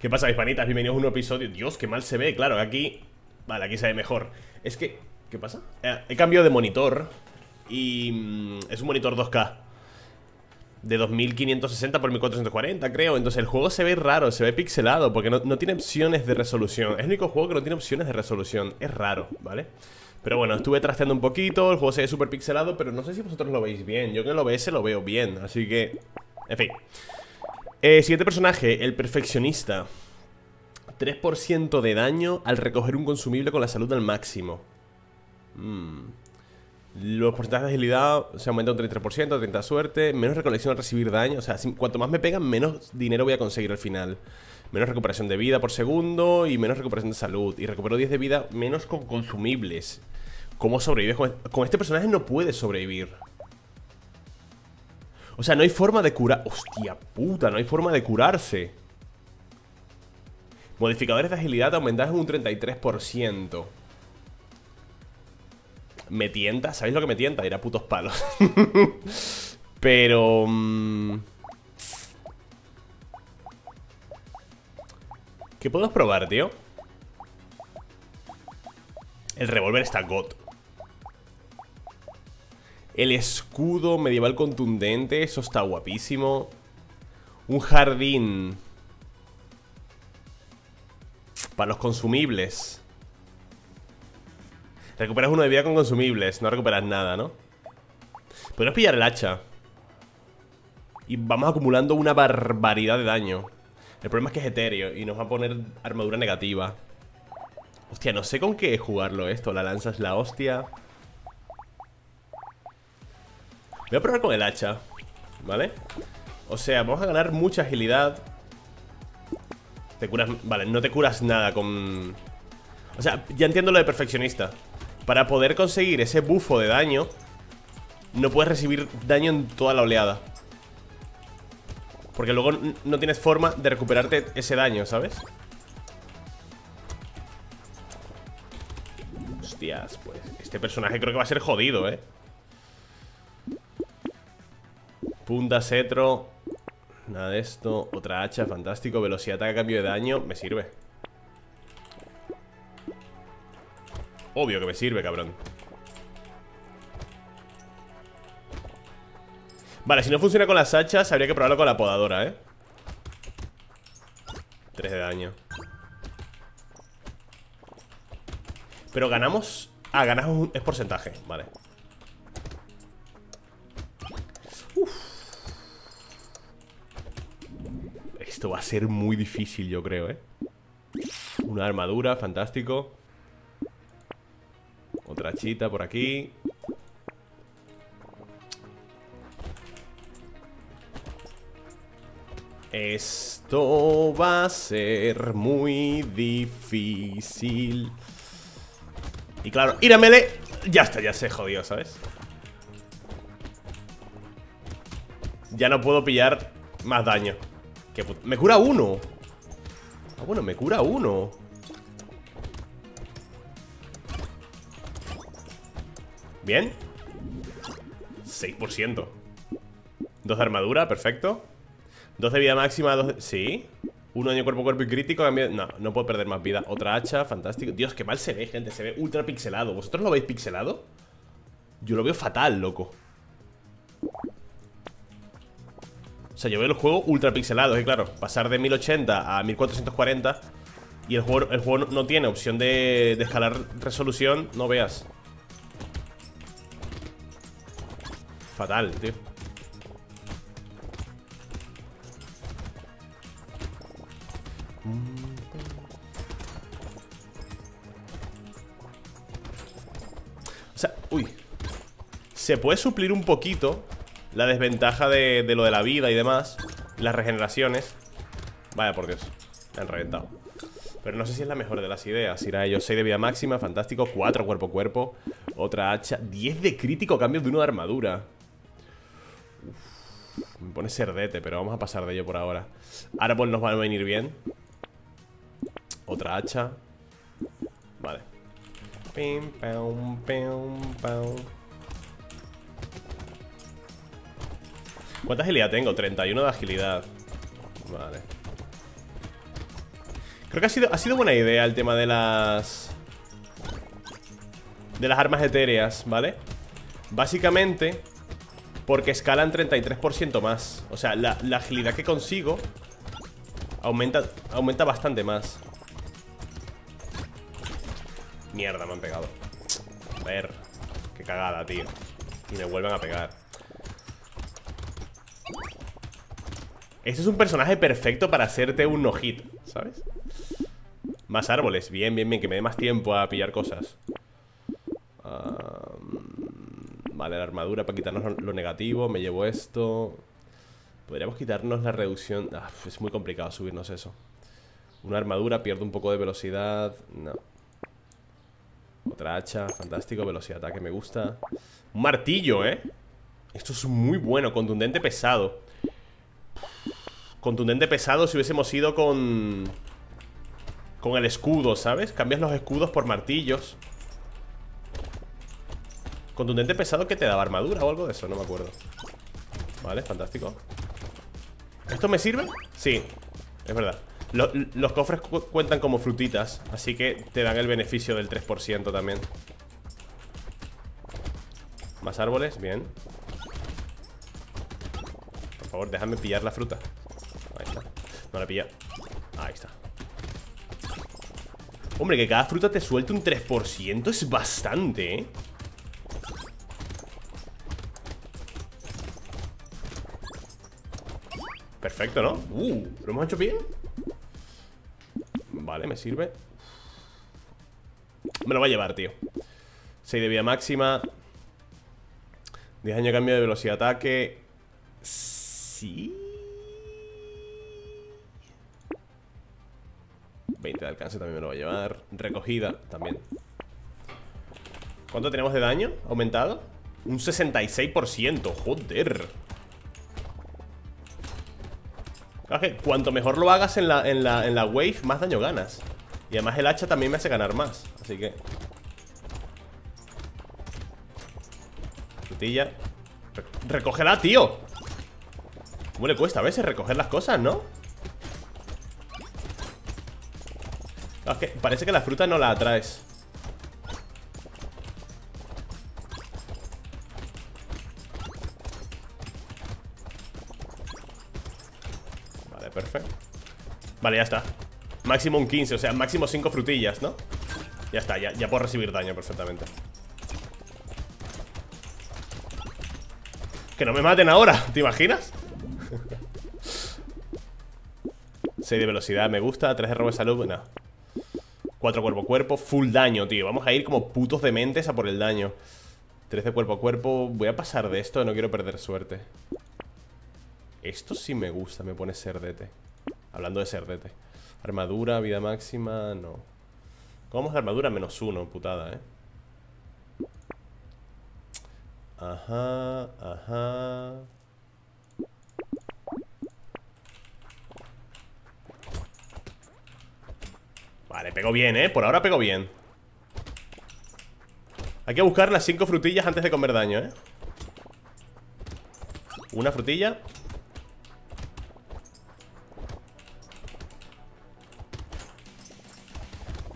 ¿Qué pasa, hispanitas? Bienvenidos a un nuevo episodio. Dios, qué mal se ve, claro, aquí... Vale, aquí se ve mejor. Es que... ¿Qué pasa? He cambiado de monitor. Y... es un monitor 2K de 2560 por 1440, creo. Entonces el juego se ve raro, se ve pixelado, porque no tiene opciones de resolución. Es el único juego que no tiene opciones de resolución. Es raro, ¿vale? Pero bueno, estuve trasteando un poquito. El juego se ve súper pixelado, pero no sé si vosotros lo veis bien. Yo que en el OBS lo veo bien, así que... En fin. Siguiente personaje, el perfeccionista. 3% de daño al recoger un consumible con la salud al máximo. Los porcentajes de agilidad se aumentan un 33%, 30% de suerte, menos recolección al recibir daño. O sea, cuanto más me pegan, menos dinero voy a conseguir al final. Menos recuperación de vida por segundo y menos recuperación de salud. Y recupero 10 de vida menos con consumibles. ¿Cómo sobrevives? Con este personaje no puedes sobrevivir. O sea, no hay forma de curar... Hostia puta, no hay forma de curarse. Modificadores de agilidad aumentados en un 33%. Me tienta, ¿sabéis lo que me tienta? Ir a putos palos. Pero... ¿qué podemos probar, tío? El revólver está got. El escudo medieval contundente, eso está guapísimo. Un jardín para los consumibles. Recuperas uno de vida con consumibles. No recuperas nada, ¿no? Podemos pillar el hacha y vamos acumulando una barbaridad de daño. El problema es que es etéreo y nos va a poner armadura negativa. Hostia, no sé con qué jugarlo esto. La lanza es la hostia. Voy a probar con el hacha, ¿vale? O sea, vamos a ganar mucha agilidad. Te curas... Vale, no te curas nada con... O sea, ya entiendo lo de perfeccionista. Para poder conseguir ese bufo de daño, no puedes recibir daño en toda la oleada, porque luego no tienes forma de recuperarte ese daño, ¿sabes? Hostias, pues este personaje creo que va a ser jodido, ¿eh? Punta, cetro. Nada de esto. Otra hacha, fantástico. Velocidad a cambio de daño. Me sirve. Obvio que me sirve, cabrón. Vale, si no funciona con las hachas, habría que probarlo con la podadora, ¿eh? 3 de daño. Pero ganamos... Ah, ganamos... Es porcentaje, vale. Esto va a ser muy difícil, yo creo, ¿eh? Una armadura, fantástico. Otra hachita por aquí. Esto va a ser muy difícil. Y claro, ir a melee. Ya está, ya se jodió, ¿sabes? Ya no puedo pillar más daño. Me cura uno. Ah, bueno, me cura uno. Bien. 6%. 2 de armadura, perfecto. 2 de vida máxima, 2 de... Sí. 1 daño cuerpo a cuerpo y crítico. No, no puedo perder más vida. Otra hacha, fantástico. Dios, qué mal se ve, gente. Se ve ultra pixelado. ¿Vosotros lo veis pixelado? Yo lo veo fatal, loco. O sea, yo veo el juego ultra pixelado, claro. Pasar de 1080 a 1440 y el juego no tiene opción de escalar resolución, no veas. Fatal, tío. O sea, uy. Se puede suplir un poquito la desventaja de lo de la vida y demás, las regeneraciones. Vaya, por Dios, me han reventado. Pero no sé si es la mejor de las ideas. Ir a ellos. 6 de vida máxima, fantástico. 4 cuerpo a cuerpo. Otra hacha. 10 de crítico, cambio de 1 de armadura. Uf, me pone cerdete, pero vamos a pasar de ello por ahora. Árbol nos va a venir bien. Otra hacha. Vale. Pim, pam, pam, pam. ¿Cuánta agilidad tengo? 31 de agilidad. Vale. Creo que ha sido buena idea el tema de las... de las armas etéreas, ¿vale? Básicamente porque escalan 33% más. O sea, la agilidad que consigo aumenta bastante más. Mierda, me han pegado. A ver, qué cagada, tío. Y me vuelven a pegar. Este es un personaje perfecto para hacerte un no-hit, ¿sabes? Más árboles, bien, bien, bien. Que me dé más tiempo a pillar cosas. Vale, la armadura para quitarnos lo negativo. Me llevo esto. Podríamos quitarnos la reducción. Es muy complicado subirnos eso. Una armadura, pierdo un poco de velocidad. No. Otra hacha, fantástico, velocidad de ataque me gusta. Un martillo, ¿eh? Esto es muy bueno, contundente pesado. Contundente pesado si hubiésemos ido con el escudo, ¿sabes? Cambias los escudos por martillos. Contundente pesado que te daba armadura o algo de eso, no me acuerdo. Vale, fantástico. ¿Esto me sirve? Sí, es verdad. Los cofres cuentan como frutitas, así que te dan el beneficio del 3% también. Más árboles, bien. Por favor, déjame pillar la fruta. Ahí está, no la pilla. Ahí está. Hombre, que cada fruta te suelte un 3% es bastante, ¿eh? Perfecto, ¿no? ¿Lo hemos hecho bien? Vale, me sirve. Me lo va a llevar, tío. 6 de vida máxima, 10 años de cambio de velocidad de ataque. Sí, 20 de alcance también me lo va a llevar. Recogida también. ¿Cuánto tenemos de daño aumentado? Un 66%, joder. Cuanto mejor lo hagas en la wave, más daño ganas. Y además el hacha también me hace ganar más. Así que frutilla. ¡Recógela, tío! ¿Cómo le cuesta a veces recoger las cosas, no? Es que parece que la fruta no la atraes. Perfecto. Vale, ya está. Máximo un 15, o sea, máximo 5 frutillas, ¿no? Ya está, ya puedo recibir daño perfectamente. Que no me maten ahora, ¿te imaginas? 6 de velocidad, me gusta. 3 de robo de salud, no. 4 cuerpo a cuerpo, full daño, tío. Vamos a ir como putos dementes a por el daño. 3 de cuerpo a cuerpo. Voy a pasar de esto, no quiero perder suerte. Esto sí me gusta, me pone cerdete. Hablando de cerdete. Armadura, vida máxima, no. ¿Cómo es la armadura? -1, putada, ¿eh? Ajá, ajá. Vale, pegó bien, ¿eh? Por ahora pegó bien. Hay que buscar las 5 frutillas antes de comer daño, ¿eh? Una frutilla.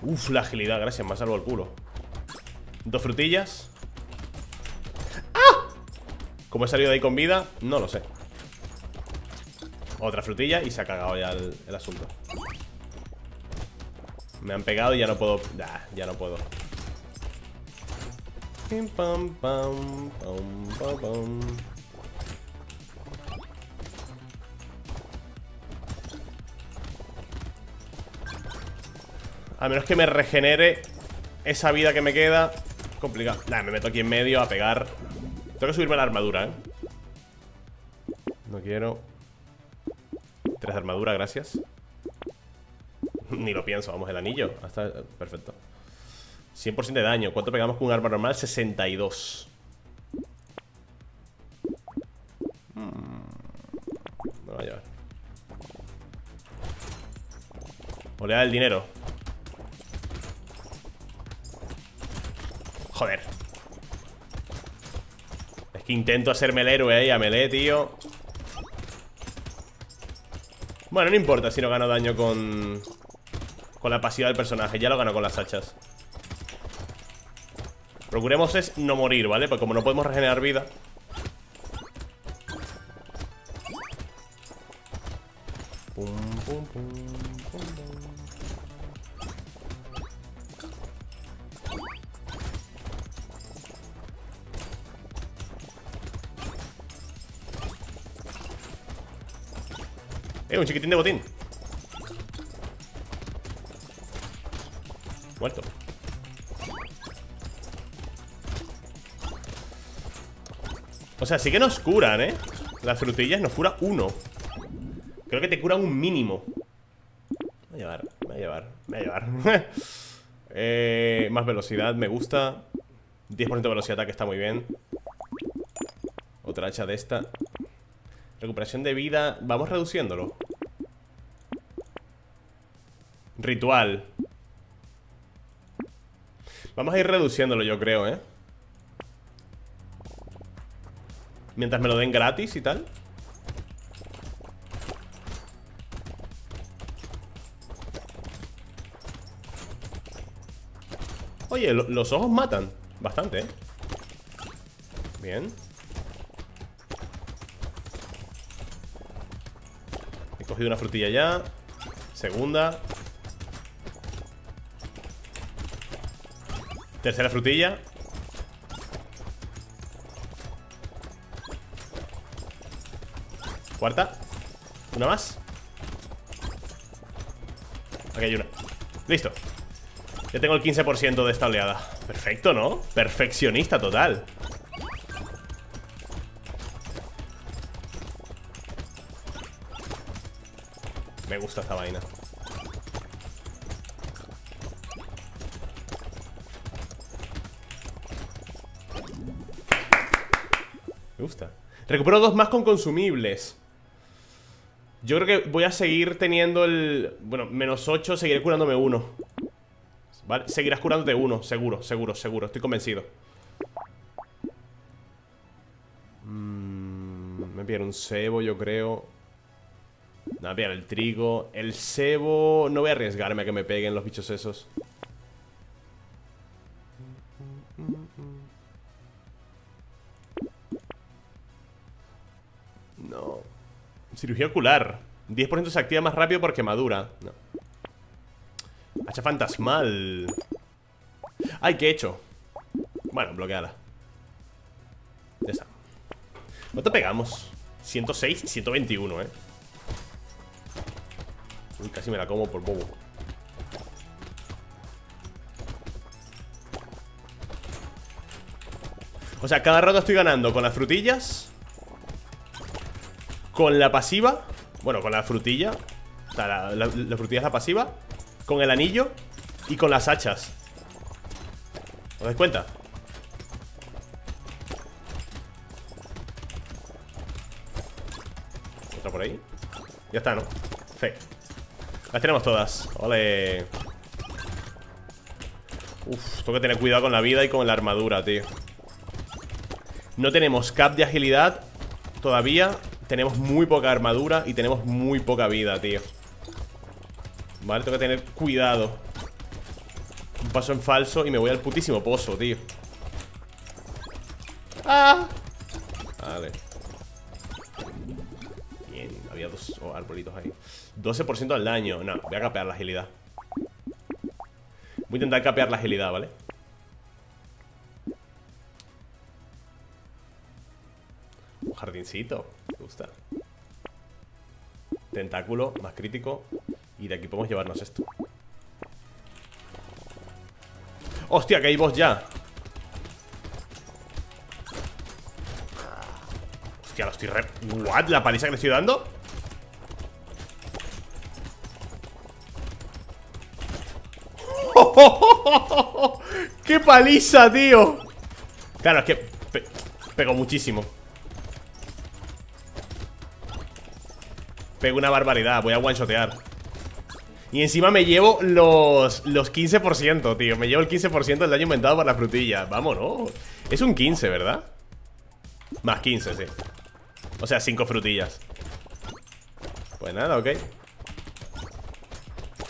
Uf, la agilidad, gracias, me ha salvado el culo. 2 frutillas. ¡Ah! ¿Cómo he salido de ahí con vida? No lo sé. Otra frutilla y se ha cagado ya el asunto. Me han pegado y ya no puedo. Ya no puedo. A menos que me regenere esa vida que me queda. Complicado. Nah, me meto aquí en medio a pegar. Tengo que subirme la armadura, ¿eh? No quiero. 3 de armadura, gracias. Ni lo pienso, vamos, el anillo. Hasta... perfecto. 100% de daño. ¿Cuánto pegamos con un arma normal? 62. No va a llevar. Olea el dinero. Joder. Es que intento hacerme el héroe ahí a melee, tío. Bueno, no importa si no gano daño con con la pasiva del personaje. Ya lo gano con las hachas. Procuremos es no morir, ¿vale? Porque como no podemos regenerar vida. Pum, pum, pum, pum, pum. Un chiquitín de botín. Muerto. O sea, sí que nos curan, ¿eh? Las frutillas nos cura uno. Creo que te curan un mínimo. Me voy a llevar más velocidad, me gusta. 10% de velocidad de ataque está muy bien. Otra hacha de esta. Recuperación de vida, vamos reduciéndolo. Ritual. Vamos a ir reduciéndolo, yo creo, ¿eh? Mientras me lo den gratis y tal. Oye, los ojos matan bastante, ¿eh? Bien. He cogido una frutilla ya. Segunda. Tercera frutilla. Cuarta. Una más. Aquí hay una. Listo. Ya tengo el 15% de esta oleada. Perfecto, ¿no? Perfeccionista total. Me gusta esta vaina. Me gusta. Recupero 2 más con consumibles. Yo creo que voy a seguir teniendo el... Bueno, menos 8, seguiré curándome 1. ¿Vale? Seguirás curándote 1, seguro. Estoy convencido. Me pierdo un cebo, yo creo. Nada, pierdo el trigo. El cebo... No voy a arriesgarme a que me peguen los bichos esos. No. Cirugía ocular. 10% se activa más rápido por quemadura. No. Hacha fantasmal. Ay, ¿qué he hecho? Bueno, bloqueala. Ya está. ¿Cuánto pegamos? 106 y 121, ¿eh? Uy, casi me la como por bobo. O sea, cada rato estoy ganando con las frutillas. Con la pasiva. Bueno, con la frutilla. O sea, la frutilla es la pasiva. Con el anillo y con las hachas. ¿Os dais cuenta? Otra por ahí. Ya está, ¿no? Sí. Las tenemos todas. Ole. Uf, tengo que tener cuidado con la vida y con la armadura, tío. No tenemos cap de agilidad todavía. Tenemos muy poca armadura y tenemos muy poca vida, tío. Vale, tengo que tener cuidado. Un paso en falso y me voy al putísimo pozo, tío. ¡Ah! Vale. Bien, había dos arbolitos ahí. 12% al daño. No, voy a capear la agilidad. Voy a intentar capear la agilidad, ¿vale? Un jardincito. Me gusta. Tentáculo, más crítico. Y de aquí podemos llevarnos esto. ¡Hostia, que hay boss ya! Hostia, lo estoy re... ¿What? ¿La paliza que le estoy dando? ¡Oh! ¡Qué paliza, tío! Claro, es que pegó muchísimo. Pego una barbaridad, voy a one-shotear. Y encima me llevo los 15%, tío. Me llevo el 15% del daño inventado por la frutilla. Vámonos. Es un 15, ¿verdad? Más 15, sí. O sea, 5 frutillas. Pues nada, ok.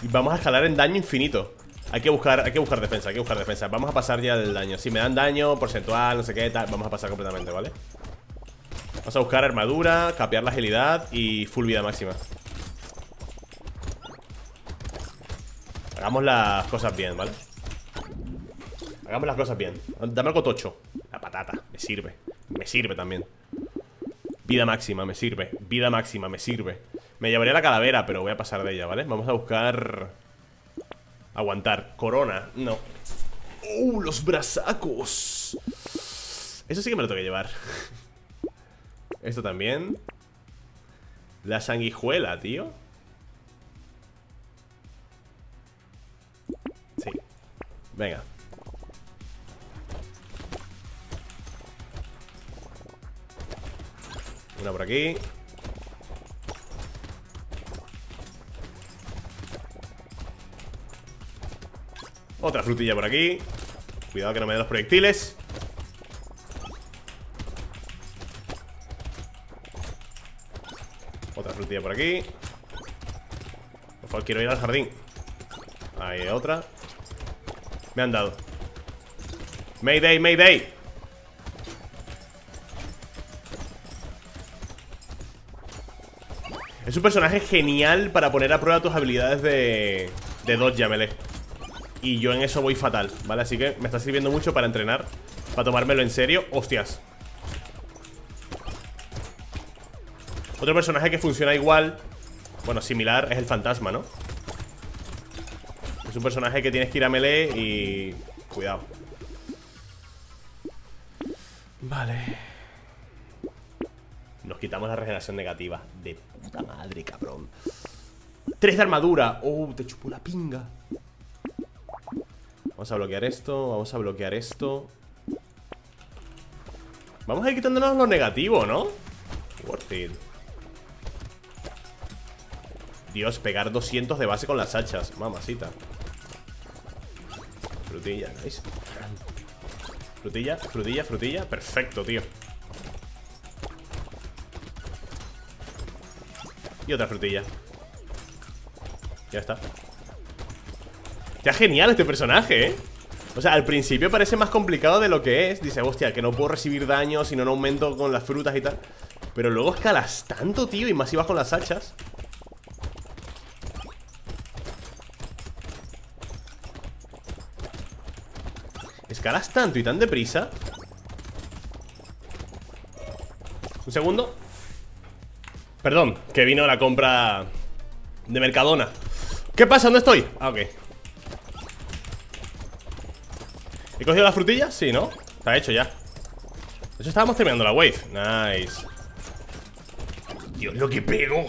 Vamos a escalar en daño infinito. Hay que buscar defensa, Vamos a pasar ya del daño. Si me dan daño, porcentual, no sé qué, tal. Vamos a pasar completamente, ¿vale? Vamos a buscar armadura, capear la agilidad y full vida máxima. Hagamos las cosas bien, ¿vale? Hagamos las cosas bien. Dame algo tocho. La patata, me sirve. Me sirve también. Vida máxima, me sirve. Vida máxima, me sirve. Me llevaría la calavera, pero voy a pasar de ella, ¿vale? Vamos a buscar... aguantar. Corona, no. ¡Uh, los brazacos! Eso sí que me lo tengo que llevar. Esto también. La sanguijuela, tío. Sí. Venga. Una por aquí. Otra frutilla por aquí. Cuidado que no me den los proyectiles. Otra frutilla por aquí. Por favor, quiero ir al jardín. Ahí hay otra. Me han dado. Mayday, mayday. Es un personaje genial para poner a prueba tus habilidades de dodge a melee. Y yo en eso voy fatal, ¿vale? Así que me está sirviendo mucho para entrenar, para tomármelo en serio. ¡Hostias! Otro personaje que funciona igual, bueno, similar, es el fantasma, ¿no? Es un personaje que tienes que ir a melee y... cuidado. Vale. Nos quitamos la regeneración negativa. De puta madre, cabrón. 3 de armadura. ¡Oh, te chupó la pinga! Vamos a bloquear esto, vamos a bloquear esto. Vamos a ir quitándonos lo negativo, ¿no? Worth it. Dios, pegar 200 de base con las hachas. Mamacita. Frutilla, ¿veis? Frutilla, frutilla, frutilla. Perfecto, tío. Y otra frutilla. Ya está. Está genial este personaje, ¿eh? O sea, al principio parece más complicado de lo que es. Dice, hostia, que no puedo recibir daño, si no, no aumento con las frutas y tal. Pero luego escalas tanto, tío, y más si vas con las hachas. Escalas tanto y tan deprisa. Un segundo. Perdón, que vino la compra de Mercadona. ¿Qué pasa? ¿Dónde estoy? Ah, ok. ¿He cogido las frutillas? Sí, ¿no? Está hecho ya. De hecho, estábamos terminando la wave. Nice. Dios, lo que pego.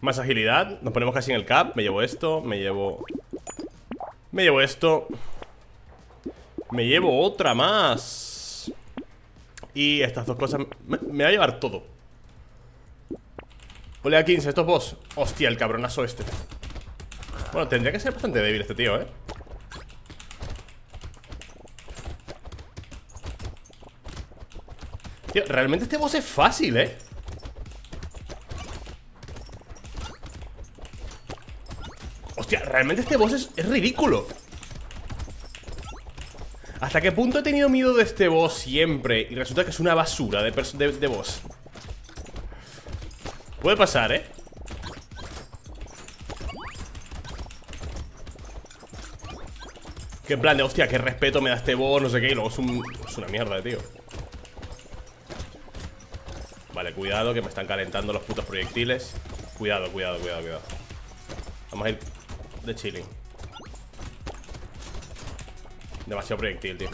Más agilidad. Nos ponemos casi en el cap. Me llevo esto. Me llevo esto. Me llevo otra más. Y estas dos cosas. Me va a llevar todo. Ole a 15, estos boss. Hostia, el cabronazo este. Bueno, tendría que ser bastante débil este tío, ¿eh? Tío, realmente este boss es fácil, ¿eh? Hostia, realmente este boss es ridículo. ¿Hasta qué punto he tenido miedo de este boss siempre? Y resulta que es una basura de boss. Puede pasar, ¿eh? Que en plan de, hostia, qué respeto me da este boss, no sé qué. Y luego es una mierda, tío. Vale, cuidado, que me están calentando los putos proyectiles. Cuidado, cuidado, cuidado, cuidado. Vamos a ir de chilling. Demasiado proyectil, tío.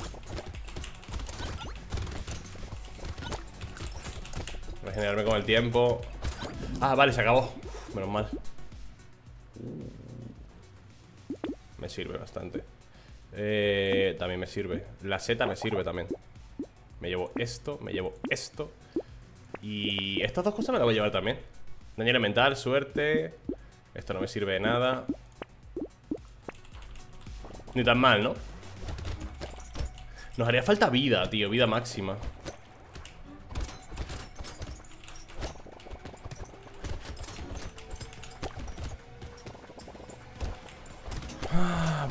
Regenerarme con el tiempo. Ah, vale, se acabó. Menos mal. Me sirve bastante. También me sirve. La Z me sirve también. Me llevo esto, me llevo esto. Y estas dos cosas me las voy a llevar también. Daño elemental, suerte. Esto no me sirve de nada. Ni tan mal, ¿no? Nos haría falta vida, tío. Vida máxima.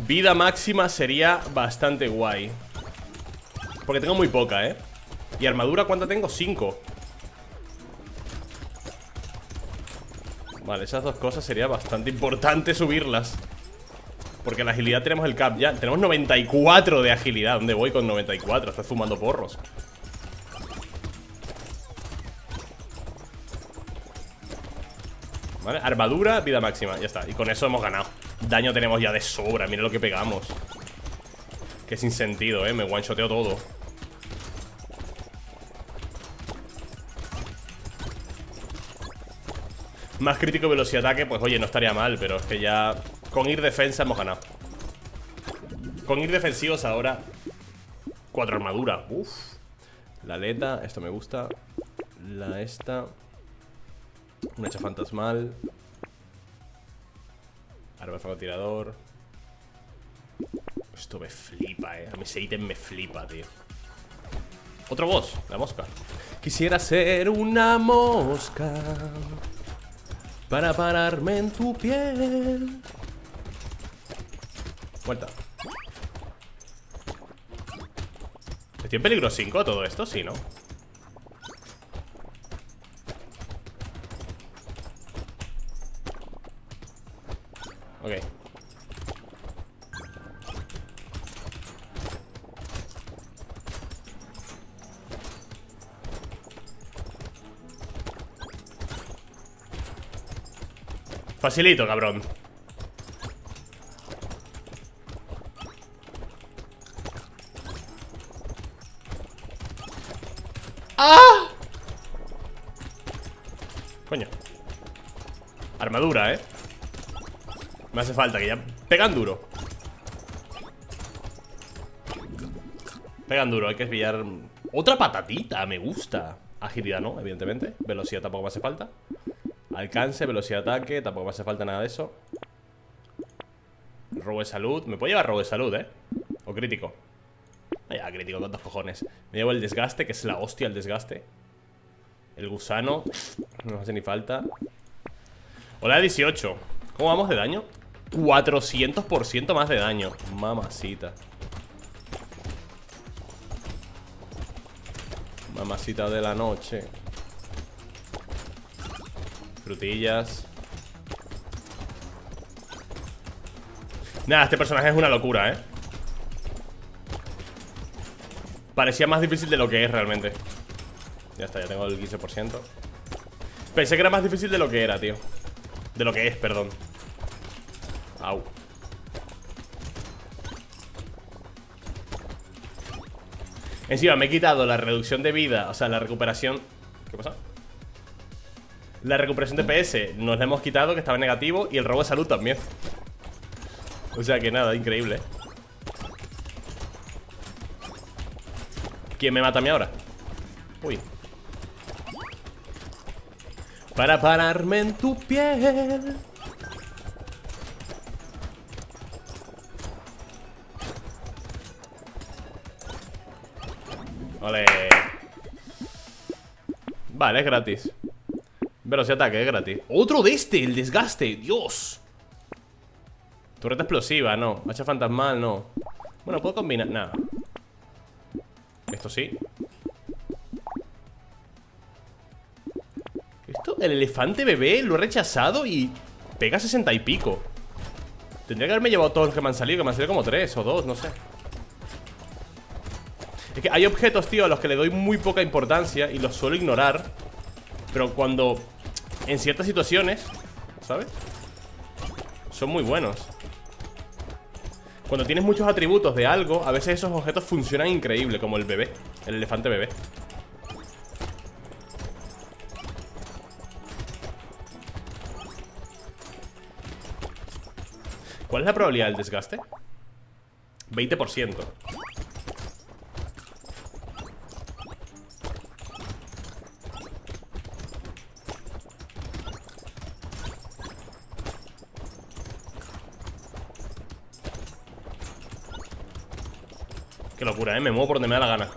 vida máxima sería bastante guay, porque tengo muy poca, ¿eh? ¿Y armadura cuánta tengo? 5. Vale, esas dos cosas sería bastante importante subirlas, porque la agilidad tenemos el cap ya. Tenemos 94 de agilidad. ¿Dónde voy con 94? Estás fumando porros. Vale, armadura, vida máxima, ya está. Y con eso hemos ganado. Daño tenemos ya de sobra, mira lo que pegamos. Que sin sentido, me one-shoteo todo. Más crítico, velocidad, ataque, pues oye, no estaría mal. Pero es que ya con ir defensa hemos ganado. Con ir defensivos ahora. 4 armaduras, uff. La aleta, esto me gusta. La esta. Un hacha fantasmal. Arma francotirador. Esto me flipa, A mí ese ítem me flipa, tío. Otro boss, la mosca. Quisiera ser una mosca para pararme en tu piel. Vuelta. ¿Estoy en peligro 5 todo esto? Sí, ¿no? Ok. Facilito, cabrón. ¡Ah! Coño. Armadura, Me hace falta, que ya pegan duro. Pegan duro, hay que desviar. Otra patatita, me gusta. Agilidad no, evidentemente. Velocidad tampoco me hace falta. Alcance, velocidad, ataque, tampoco me hace falta nada de eso. Robo de salud, me puedo llevar robo de salud, o crítico. Vaya, crítico, tontos cojones. Me llevo el desgaste, que es la hostia el desgaste. El gusano, no hace ni falta. Hola, 18. ¿Cómo vamos de daño? 400% más de daño. Mamacita. Mamacita de la noche. Frutillas. Nada, este personaje es una locura, Parecía más difícil de lo que es realmente. Ya está, ya tengo el 15%. Pensé que era más difícil de lo que era, tío. De lo que es, perdón. Au. Encima me he quitado la reducción de vida. O sea, la recuperación. ¿Qué pasa? La recuperación de PS nos la hemos quitado, que estaba negativo. Y el robo de salud también. O sea que nada, increíble, ¿Quién me mata a mí ahora? Uy. Para pararme en tu piel. Vale. Vale, es gratis. Pero si ataque, es gratis. Otro de este, el desgaste, Dios. Torreta explosiva, no. Hacha fantasmal, no. Bueno, puedo combinar, nada. Esto sí. El elefante bebé lo he rechazado y pega 60 y pico. Tendría que haberme llevado todos los que me han salido, que me han salido como 3 o 2, no sé. Es que hay objetos, tío, a los que le doy muy poca importancia y los suelo ignorar. Pero cuando, en ciertas situaciones, ¿sabes? Son muy buenos. Cuando tienes muchos atributos de algo, a veces esos objetos funcionan increíble, como el bebé, el elefante bebé. ¿Cuál es la probabilidad del desgaste? 20%. Qué locura, me muevo por donde me da la gana.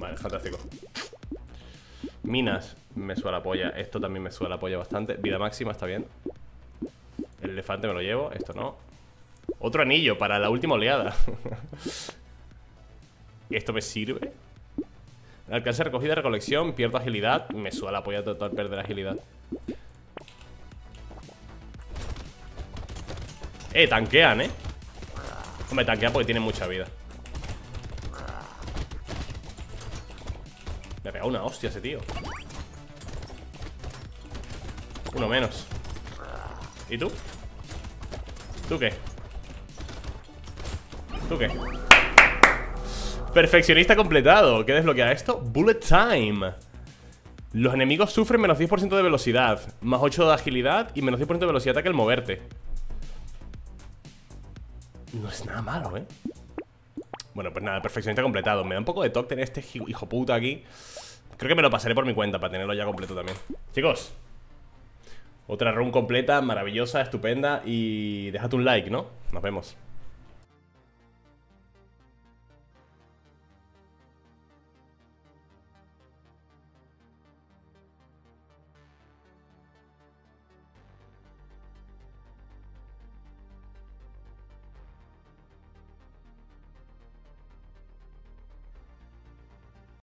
Vale, fantástico. Minas me suda la polla. Esto también me suda la polla bastante. Vida máxima está bien. El elefante me lo llevo. Esto no. Otro anillo para la última oleada. ¿Esto me sirve? Alcance recogida, recolección. Pierdo agilidad. Me suda la polla total perder agilidad. Tanquean, Hombre, tanquean porque tienen mucha vida. Me ha pegado una hostia ese tío. Uno menos. ¿Y tú? ¿Tú qué? ¿Tú qué? Perfeccionista completado. ¿Qué desbloquea esto? Bullet time. Los enemigos sufren menos 10% de velocidad, más 8 de agilidad y menos 10% de velocidad de ataque al moverte. No es nada malo, Bueno, pues nada, perfeccionista completado. Me da un poco de toque tener este hijo puta aquí. Creo que me lo pasaré por mi cuenta para tenerlo ya completo también. Chicos, otra run completa, maravillosa, estupenda. Y dejad un like, ¿no? Nos vemos.